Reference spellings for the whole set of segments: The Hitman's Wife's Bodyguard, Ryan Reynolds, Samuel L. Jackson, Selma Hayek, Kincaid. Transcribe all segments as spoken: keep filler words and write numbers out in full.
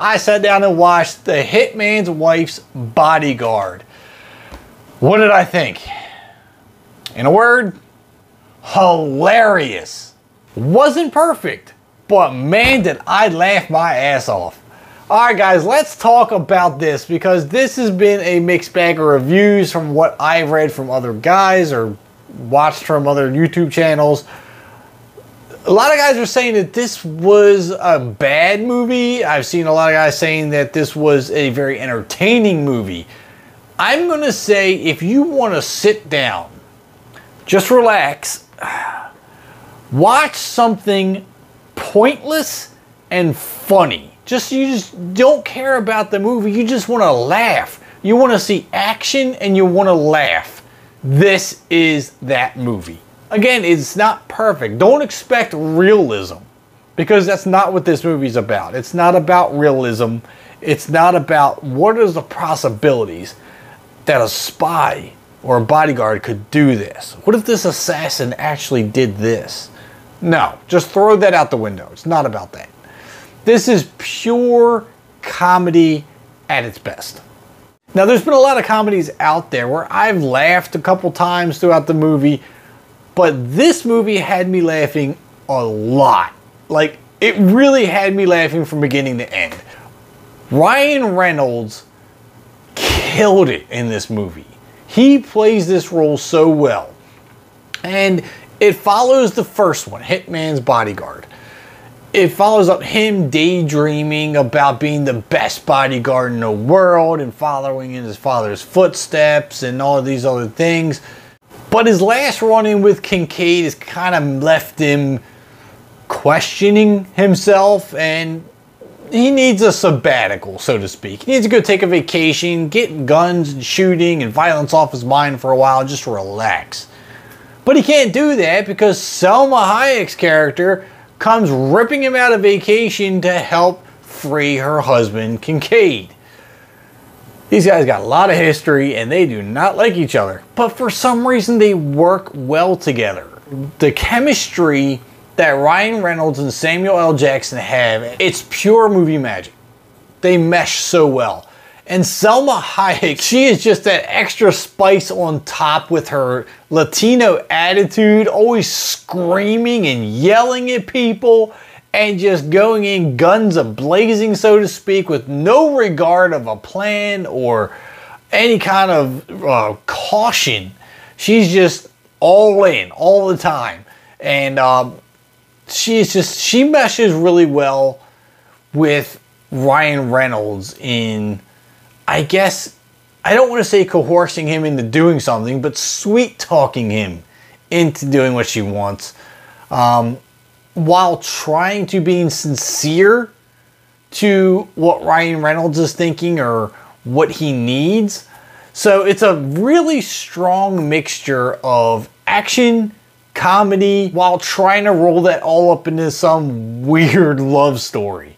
I sat down and watched The Hitman's Wife's Bodyguard. What did I think? In a word, hilarious. Wasn't perfect, but man did I laugh my ass off. Alright guys, let's talk about this because this has been a mixed bag of reviews from what I've read from other guys or watched from other YouTube channels. A lot of guys are saying that this was a bad movie. I've seen a lot of guys saying that this was a very entertaining movie. I'm going to say if you want to sit down, just relax, watch something pointless and funny. Just you just don't care about the movie. You just want to laugh. You want to see action and you want to laugh. This is that movie. Again, it's not perfect. Don't expect realism because that's not what this movie's about. It's not about realism. It's not about what are the possibilities that a spy or a bodyguard could do this. What if this assassin actually did this? No, just throw that out the window. It's not about that. This is pure comedy at its best. Now, there's been a lot of comedies out there where I've laughed a couple times throughout the movie, but this movie had me laughing a lot. Like, it really had me laughing from beginning to end. Ryan Reynolds killed it in this movie. He plays this role so well. And it follows the first one, Hitman's Bodyguard. It follows up him daydreaming about being the best bodyguard in the world and following in his father's footsteps and all of these other things. But his last run-in with Kincaid has kind of left him questioning himself, and he needs a sabbatical, so to speak. He needs to go take a vacation, get guns and shooting and violence off his mind for a while, just relax. But he can't do that because Selma Hayek's character comes ripping him out of vacation to help free her husband, Kincaid. These guys got a lot of history and they do not like each other, but for some reason they work well together. The chemistry that Ryan Reynolds and Samuel L. Jackson have, it's pure movie magic. They mesh so well. And Selma Hayek, she is just that extra spice on top with her Latino attitude, always screaming and yelling at people and just going in guns a-blazing, so to speak, with no regard of a plan or any kind of uh, caution. She's just all in, all the time. And um, she's just, she meshes really well with Ryan Reynolds in, I guess, I don't want to say coercing him into doing something, but sweet talking him into doing what she wants um, while trying to be sincere to what Ryan Reynolds is thinking or what he needs. So it's a really strong mixture of action, comedy, while trying to roll that all up into some weird love story.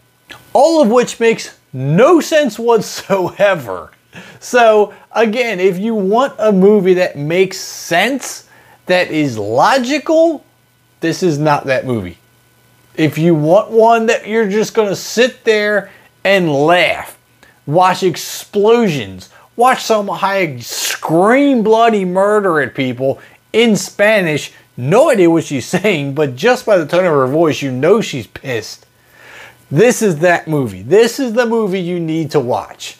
All of which makes no sense whatsoever. So again, if you want a movie that makes sense, that is logical, this is not that movie. If you want one that you're just going to sit there and laugh, watch explosions, watch Selma Hayek scream bloody murder at people in Spanish, no idea what she's saying, but just by the tone of her voice, you know she's pissed. This is that movie. This is the movie you need to watch.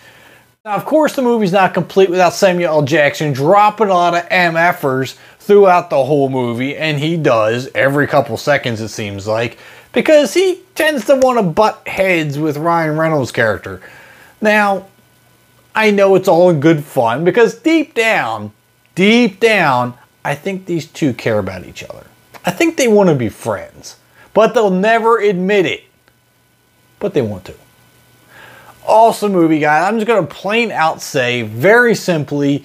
Now, of course, the movie's not complete without Samuel L. Jackson dropping a lot of M Fers throughout the whole movie, and he does every couple seconds, it seems like, because he tends to want to butt heads with Ryan Reynolds' character. Now, I know it's all in good fun, because deep down, deep down, I think these two care about each other. I think they want to be friends, but they'll never admit it. But they want to. Awesome movie, guys. I'm just going to plain out say, very simply,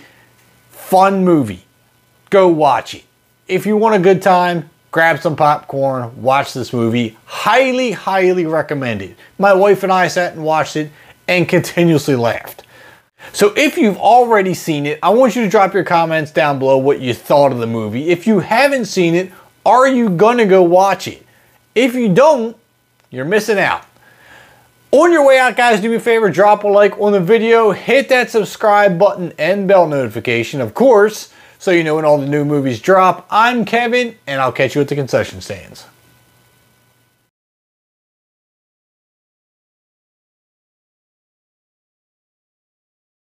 fun movie. Go watch it. If you want a good time, grab some popcorn, watch this movie. Highly, highly recommend it. My wife and I sat and watched it and continuously laughed. So if you've already seen it, I want you to drop your comments down below what you thought of the movie. If you haven't seen it, are you going to go watch it? If you don't, you're missing out. On your way out, guys, do me a favor, drop a like on the video, hit that subscribe button and bell notification, of course, so you know when all the new movies drop. I'm Kevin, and I'll catch you at the concession stands.